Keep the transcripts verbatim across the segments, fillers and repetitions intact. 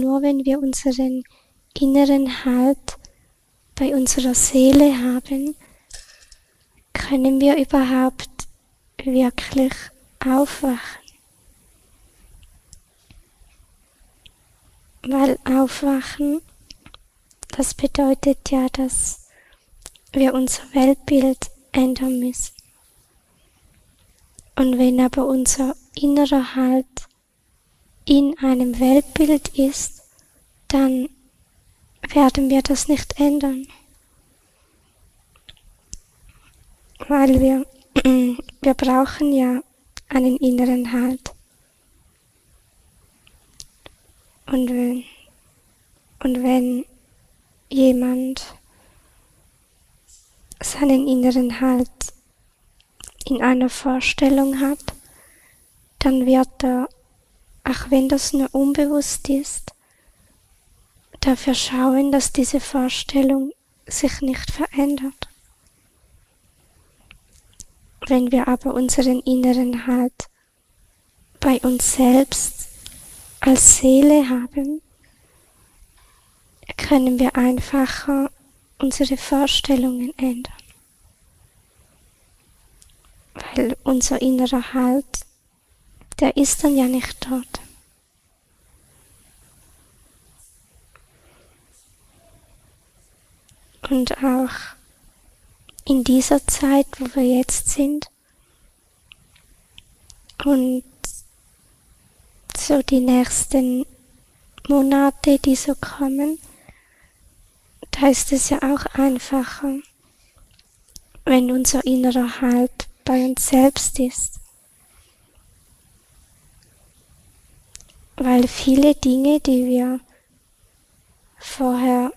Nur wenn wir unseren inneren Halt bei unserer Seele haben, können wir überhaupt wirklich aufwachen. Weil aufwachen, das bedeutet ja, dass wir unser Weltbild ändern müssen. Und wenn aber unser innerer Halt in einem Weltbild ist, dann werden wir das nicht ändern. Weil wir, wir brauchen ja einen inneren Halt. Und wenn, und wenn jemand seinen inneren Halt in einer Vorstellung hat, dann wird er, auch wenn das nur unbewusst ist, dafür schauen, dass diese Vorstellung sich nicht verändert. Wenn wir aber unseren inneren Halt bei uns selbst als Seele haben, können wir einfacher unsere Vorstellungen ändern. Weil unser innerer Halt, der ist dann ja nicht dort. Und auch in dieser Zeit, wo wir jetzt sind und so die nächsten Monate, die so kommen, da ist es ja auch einfacher, wenn unser innerer Halt bei uns selbst ist. Weil viele Dinge, die wir vorher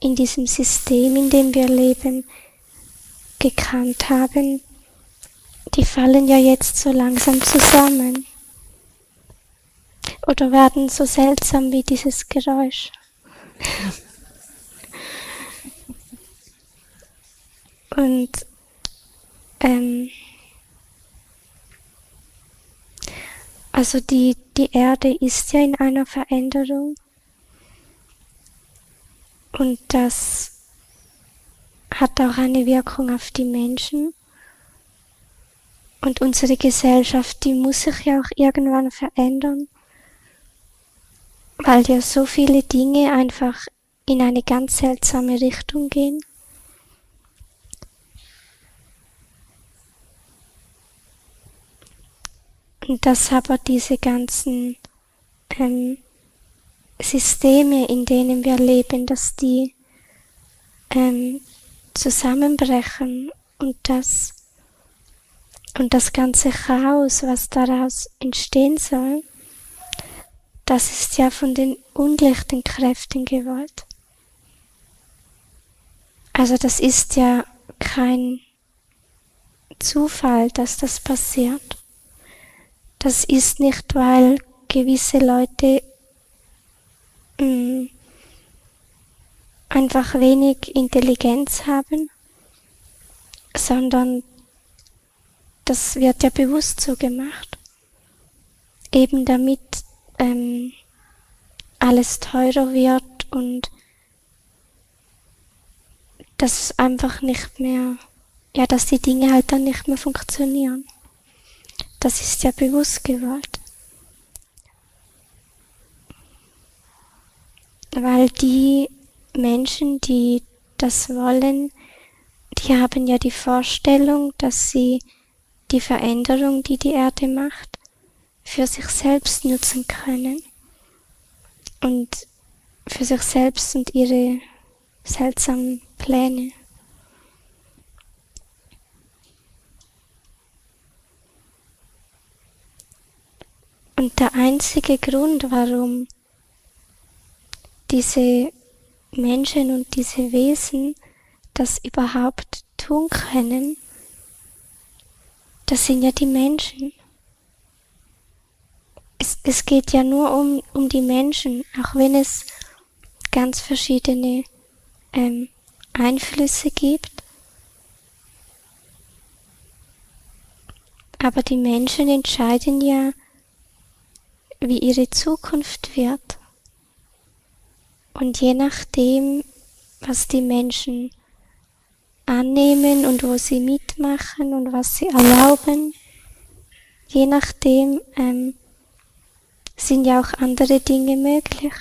in diesem System, in dem wir leben, gekannt haben, die fallen ja jetzt so langsam zusammen. Oder werden so seltsam wie dieses Geräusch. Und ähm, also die, die Erde ist ja in einer Veränderung. Und das hat auch eine Wirkung auf die Menschen. Und unsere Gesellschaft, die muss sich ja auch irgendwann verändern, weil ja so viele Dinge einfach in eine ganz seltsame Richtung gehen. Und dass aber diese ganzen ähm, Systeme, in denen wir leben, dass die ähm, zusammenbrechen und das, und das ganze Chaos, was daraus entstehen soll, das ist ja von den unlichten Kräften gewollt. Also das ist ja kein Zufall, dass das passiert. Das ist nicht, weil gewisse Leute einfach wenig Intelligenz haben, sondern das wird ja bewusst so gemacht, eben damit ähm, alles teurer wird und dass einfach nicht mehr, ja, dass die Dinge halt dann nicht mehr funktionieren. Das ist ja bewusst gewollt. Weil die Menschen, die das wollen, die haben ja die Vorstellung, dass sie die Veränderung, die die Erde macht, für sich selbst nutzen können und für sich selbst und ihre seltsamen Pläne. Und der einzige Grund, warum diese Menschen und diese Wesen das überhaupt tun können, das sind ja die Menschen. Es, es geht ja nur um, um die Menschen, auch wenn es ganz verschiedene ähm, Einflüsse gibt. Aber die Menschen entscheiden ja, wie ihre Zukunft wird. Und je nachdem, was die Menschen annehmen und wo sie mitmachen und was sie erlauben, je nachdem ähm, sind ja auch andere Dinge möglich.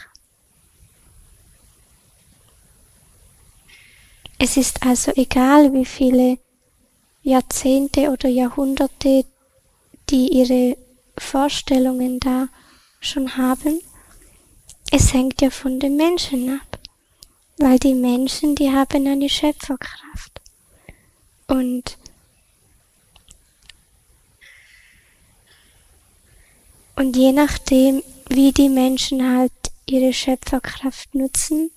Es ist also egal, wie viele Jahrzehnte oder Jahrhunderte die ihre Vorstellungen da schon haben. Es hängt ja von den Menschen ab, weil die Menschen, die haben eine Schöpferkraft. Und, und je nachdem, wie die Menschen halt ihre Schöpferkraft nutzen,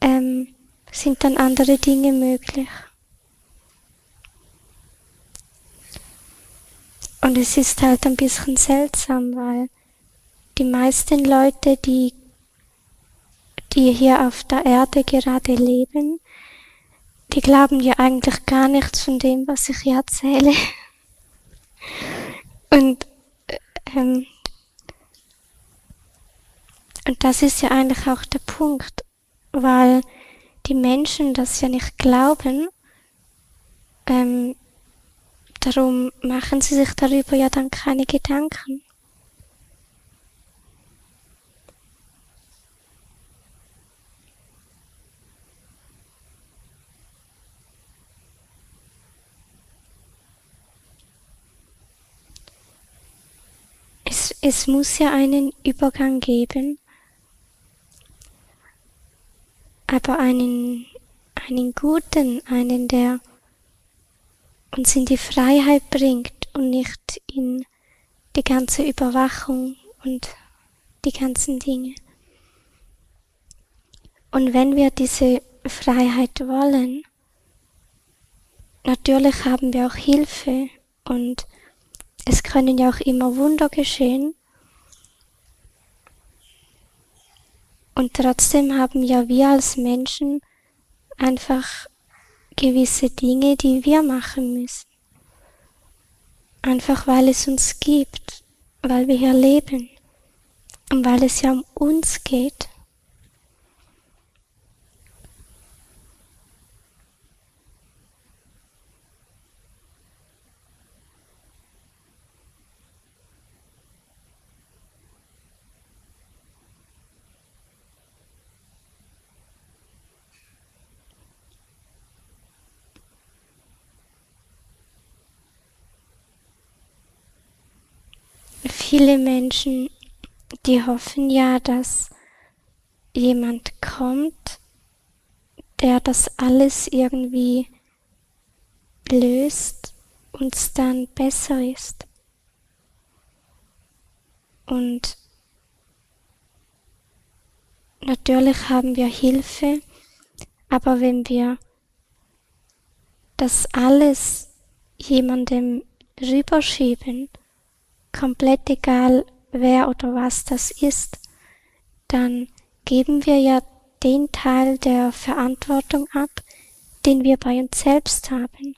ähm, sind dann andere Dinge möglich. Und es ist halt ein bisschen seltsam, weil die meisten Leute, die, die hier auf der Erde gerade leben, die glauben ja eigentlich gar nichts von dem, was ich hier erzähle. Und, ähm, und das ist ja eigentlich auch der Punkt, weil die Menschen das ja nicht glauben, ähm, darum machen sie sich darüber ja dann keine Gedanken. Es, es muss ja einen Übergang geben, aber einen, einen guten, einen, der uns in die Freiheit bringt und nicht in die ganze Überwachung und die ganzen Dinge. Und wenn wir diese Freiheit wollen, natürlich haben wir auch Hilfe und es können ja auch immer Wunder geschehen. Und trotzdem haben ja wir als Menschen einfach gewisse Dinge, die wir machen müssen. Einfach weil es uns gibt, weil wir hier leben und weil es ja um uns geht. Viele Menschen, die hoffen ja, dass jemand kommt, der das alles irgendwie löst und es dann besser ist. Und natürlich haben wir Hilfe, aber wenn wir das alles jemandem rüberschieben, komplett egal, wer oder was das ist, dann geben wir ja den Teil der Verantwortung ab, den wir bei uns selbst haben.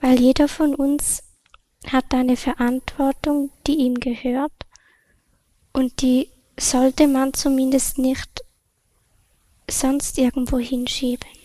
Weil jeder von uns hat eine Verantwortung, die ihm gehört und die sollte man zumindest nicht sonst irgendwo hinschieben.